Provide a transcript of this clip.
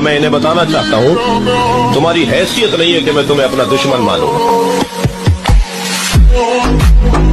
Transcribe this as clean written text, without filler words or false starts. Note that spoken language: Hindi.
मैं इन्हें बताना चाहता हूँ, तुम्हारी हैसियत नहीं है कि मैं तुम्हें अपना दुश्मन मानूं।